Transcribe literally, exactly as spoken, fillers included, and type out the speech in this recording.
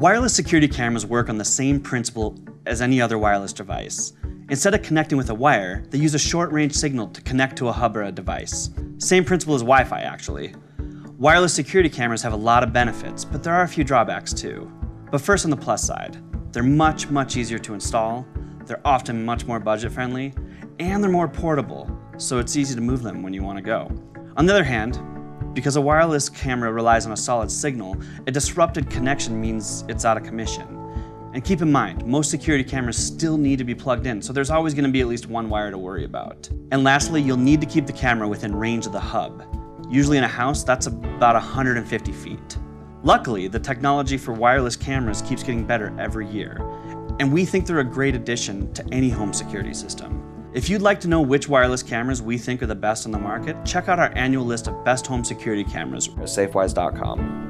Wireless security cameras work on the same principle as any other wireless device. Instead of connecting with a wire, they use a short-range signal to connect to a hub or a device. Same principle as Wi-Fi, actually. Wireless security cameras have a lot of benefits, but there are a few drawbacks too. But first, on the plus side, they're much, much easier to install, they're often much more budget-friendly, and they're more portable, so it's easy to move them when you want to go. On the other hand, because a wireless camera relies on a solid signal, a disrupted connection means it's out of commission. And keep in mind, most security cameras still need to be plugged in, so there's always going to be at least one wire to worry about. And lastly, you'll need to keep the camera within range of the hub. Usually in a house, that's about one hundred fifty feet. Luckily, the technology for wireless cameras keeps getting better every year, and we think they're a great addition to any home security system. If you'd like to know which wireless cameras we think are the best on the market, check out our annual list of best home security cameras at Safewise dot com.